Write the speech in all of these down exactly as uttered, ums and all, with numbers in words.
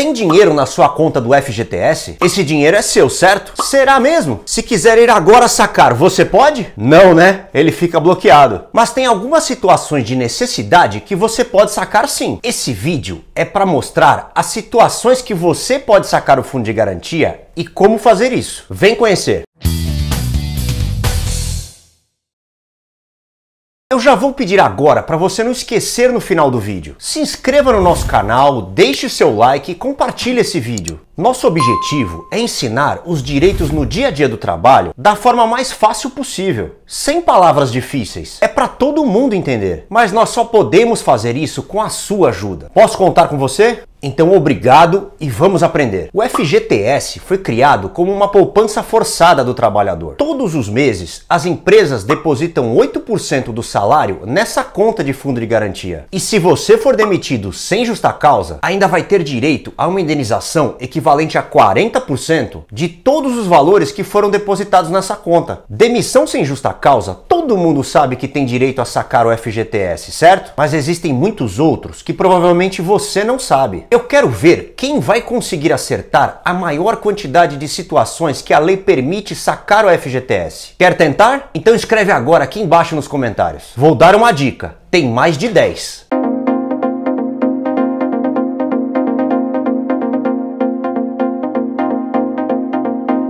Tem dinheiro na sua conta do F G T S? Esse dinheiro é seu, certo? Será mesmo? Se quiser ir agora sacar, você pode? Não, né? Ele fica bloqueado. Mas tem algumas situações de necessidade que você pode sacar sim. Esse vídeo é para mostrar as situações que você pode sacar o fundo de garantia e como fazer isso. Vem conhecer! Eu já vou pedir agora para você não esquecer no final do vídeo. Se inscreva no nosso canal, deixe seu like e compartilhe esse vídeo. Nosso objetivo é ensinar os direitos no dia a dia do trabalho da forma mais fácil possível, sem palavras difíceis. É para todo mundo entender, mas nós só podemos fazer isso com a sua ajuda. Posso contar com você? Então obrigado e vamos aprender. O F G T S foi criado como uma poupança forçada do trabalhador. Todos os meses, as empresas depositam oito por cento do salário nessa conta de fundo de garantia. E se você for demitido sem justa causa, ainda vai ter direito a uma indenização equivalente a quarenta por cento de todos os valores que foram depositados nessa conta. Demissão sem justa causa, todo mundo sabe que tem direito a sacar o F G T S, certo? Mas existem muitos outros que provavelmente você não sabe. Eu quero ver quem vai conseguir acertar a maior quantidade de situações que a lei permite sacar o F G T S. Quer tentar? Então escreve agora aqui embaixo nos comentários. Vou dar uma dica, tem mais de dez.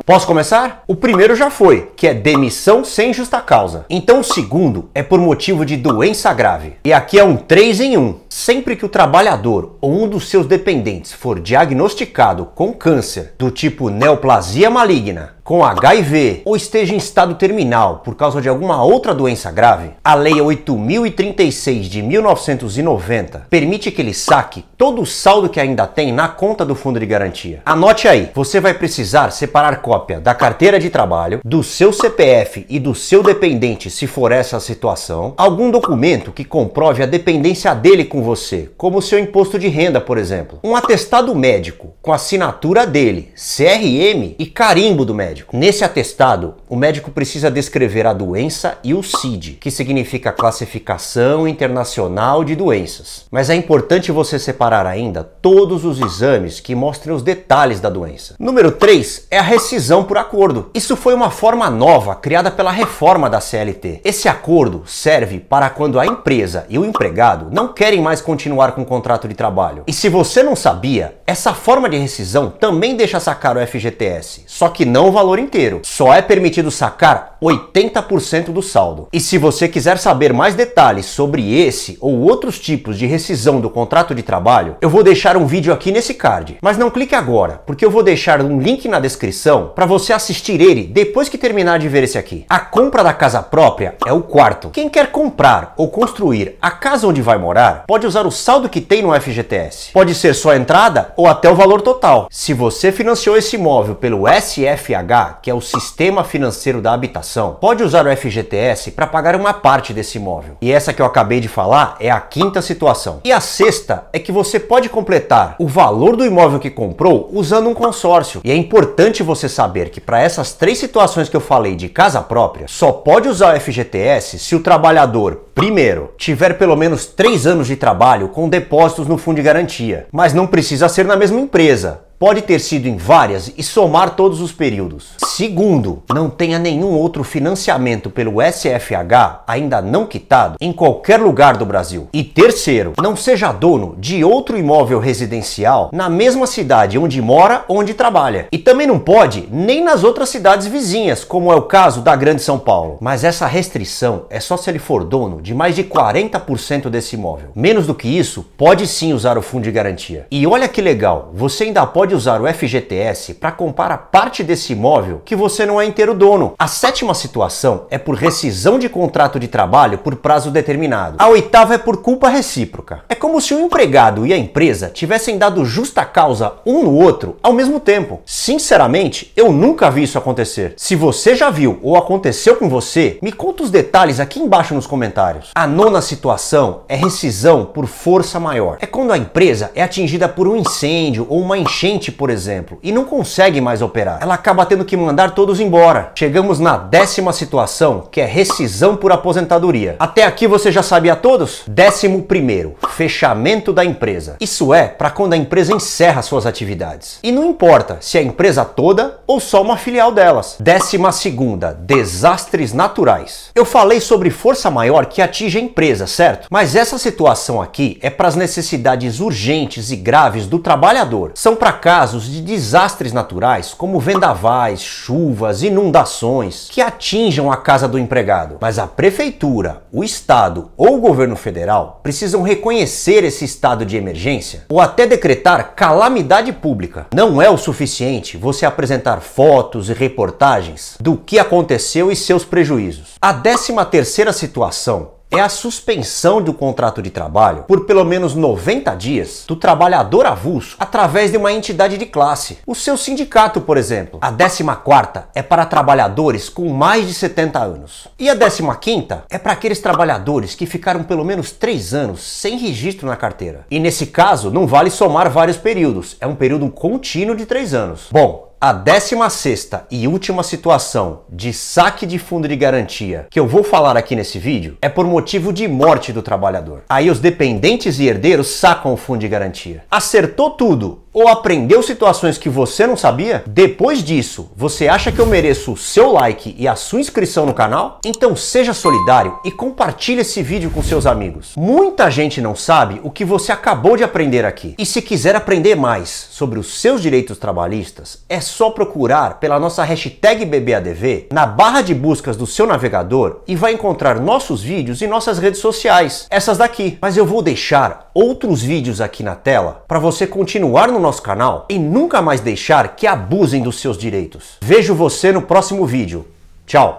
Posso começar? O primeiro já foi, que é demissão sem justa causa. Então o segundo é por motivo de doença grave. E aqui é um três em um. Sempre que o trabalhador ou um dos seus dependentes for diagnosticado com câncer do tipo neoplasia maligna, com H I V ou esteja em estado terminal por causa de alguma outra doença grave, a Lei oito mil e trinta e seis de mil novecentos e noventa permite que ele saque todo o saldo que ainda tem na conta do fundo de garantia. Anote aí, você vai precisar separar cópia da carteira de trabalho, do seu C P F e do seu dependente, se for essa a situação, algum documento que comprove a dependência dele com você, como o seu imposto de renda, por exemplo, um atestado médico com assinatura dele, C R M e carimbo do médico. Nesse atestado, o médico precisa descrever a doença e o C I D, que significa Classificação Internacional de Doenças. Mas é importante você separar ainda todos os exames que mostrem os detalhes da doença. Número três é a rescisão por acordo. Isso foi uma forma nova criada pela reforma da C L T. Esse acordo serve para quando a empresa e o empregado não querem mais continuar com o contrato de trabalho. E se você não sabia, essa forma de rescisão também deixa sacar o F G T S, só que não o valor inteiro. Só é permitido sacar oitenta por cento do saldo. E se você quiser saber mais detalhes sobre esse ou outros tipos de rescisão do contrato de trabalho, eu vou deixar um vídeo aqui nesse card. Mas não clique agora, porque eu vou deixar um link na descrição para você assistir ele depois que terminar de ver esse aqui. A compra da casa própria é o quarto. Quem quer comprar ou construir a casa onde vai morar, pode usar o saldo que tem no F G T S. Pode ser só a entrada ou até o valor total. Se você financiou esse imóvel pelo S F H, que é o Sistema Financeiro da Habitação, pode usar o F G T S para pagar uma parte desse imóvel. E essa que eu acabei de falar é a quinta situação. E a sexta é que você pode completar o valor do imóvel que comprou usando um consórcio. E é importante você saber que para essas três situações que eu falei de casa própria, só pode usar o F G T S se o trabalhador, primeiro, tiver pelo menos três anos de trabalho com depósitos no fundo de garantia. Mas não precisa ser na mesma empresa. Pode ter sido em várias e somar todos os períodos. Segundo, não tenha nenhum outro financiamento pelo S F H ainda não quitado em qualquer lugar do Brasil. E terceiro, não seja dono de outro imóvel residencial na mesma cidade onde mora ou onde trabalha. E também não pode nem nas outras cidades vizinhas, como é o caso da Grande São Paulo. Mas essa restrição é só se ele for dono de mais de quarenta por cento desse imóvel. Menos do que isso, pode sim usar o fundo de garantia. E olha que legal, você ainda pode usar o F G T S para comprar a parte desse imóvel que você não é inteiro dono. A sétima situação é por rescisão de contrato de trabalho por prazo determinado. A oitava é por culpa recíproca. É como se o empregado e a empresa tivessem dado justa causa um no outro ao mesmo tempo. Sinceramente, eu nunca vi isso acontecer. Se você já viu ou aconteceu com você, me conta os detalhes aqui embaixo nos comentários. A nona situação é rescisão por força maior. É quando a empresa é atingida por um incêndio ou uma enchente cliente, por exemplo, e não consegue mais operar. Ela acaba tendo que mandar todos embora. Chegamos na décima situação, que é rescisão por aposentadoria. Até aqui você já sabia todos? Décimo primeiro, fechamento da empresa. Isso é para quando a empresa encerra suas atividades. E não importa se é a empresa toda ou só uma filial delas. Décima segunda, desastres naturais. Eu falei sobre força maior que atinge a empresa, certo? Mas essa situação aqui é para as necessidades urgentes e graves do trabalhador. São para casos de desastres naturais, como vendavais, chuvas, inundações, que atinjam a casa do empregado. Mas a prefeitura, o estado ou o governo federal precisam reconhecer esse estado de emergência ou até decretar calamidade pública. Não é o suficiente você apresentar fotos e reportagens do que aconteceu e seus prejuízos. A décima terceira situação é a suspensão do contrato de trabalho por pelo menos noventa dias do trabalhador avulso através de uma entidade de classe, o seu sindicato, por exemplo. A décima quarta é para trabalhadores com mais de setenta anos. E a décima quinta é para aqueles trabalhadores que ficaram pelo menos três anos sem registro na carteira. E nesse caso, não vale somar vários períodos, é um período contínuo de três anos. Bom, a décima sexta e última situação de saque de fundo de garantia que eu vou falar aqui nesse vídeo é por motivo de morte do trabalhador. Aí os dependentes e herdeiros sacam o fundo de garantia. Acertou tudo ou aprendeu situações que você não sabia? Depois disso, você acha que eu mereço o seu like e a sua inscrição no canal? Então seja solidário e compartilhe esse vídeo com seus amigos. Muita gente não sabe o que você acabou de aprender aqui. E se quiser aprender mais sobre os seus direitos trabalhistas, é É só procurar pela nossa hashtag B B A D V na barra de buscas do seu navegador e vai encontrar nossos vídeos e nossas redes sociais, essas daqui. Mas eu vou deixar outros vídeos aqui na tela para você continuar no nosso canal e nunca mais deixar que abusem dos seus direitos. Vejo você no próximo vídeo. Tchau!